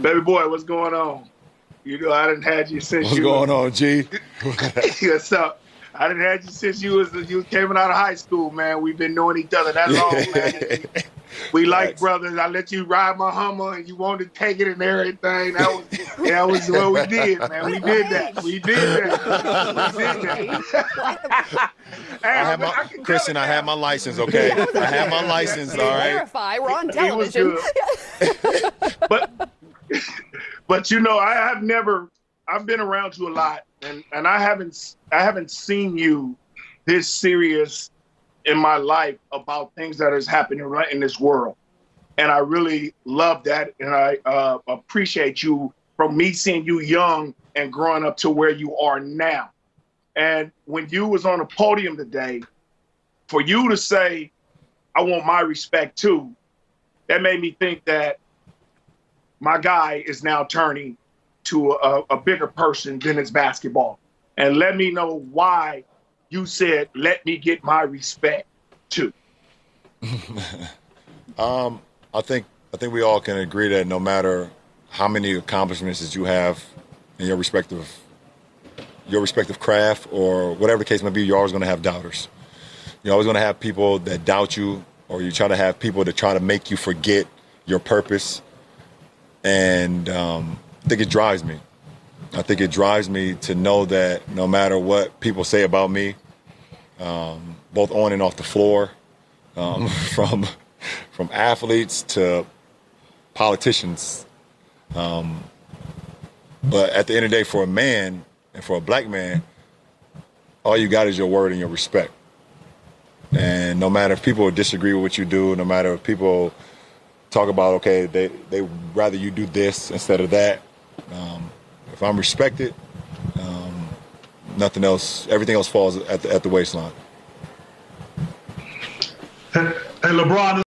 Baby boy, what's going on? You know, I didn't had you since what's you going was, on, G? What's up? I didn't had you since you came out of high school, man. We've been knowing each other that long, man. We like brothers. I let you ride my Hummer, and you wanted to take it and everything. That was what we did, man. We did that. Christian, I had my license, okay? I had my license, all right? Verify, we're on television. But you know, I've been around you a lot, and I haven't seen you this serious in my life about things that is happening right in this world. And I really love that. And I appreciate you, from me seeing you young and growing up to where you are now. And when you was on the podium today, for you to say, I want my respect too, that made me think that my guy is now turning to a bigger person than his basketball. And let me know why you said, let me get my respect too. I think we all can agree that no matter how many accomplishments that you have in your respective craft or whatever the case may be, you're always going to have doubters. You're always going to have people that doubt you, or you try to have people that try to make you forget your purpose. And I think it drives me. I think it drives me to know that no matter what people say about me, both on and off the floor, from athletes to politicians. But at the end of the day, for a man, and for a black man, all you got is your word and your respect. And no matter if people disagree with what you do, no matter if people talk about, okay, they rather you do this instead of that. If I'm respected, nothing else, everything else falls at the waistline. Hey, LeBron.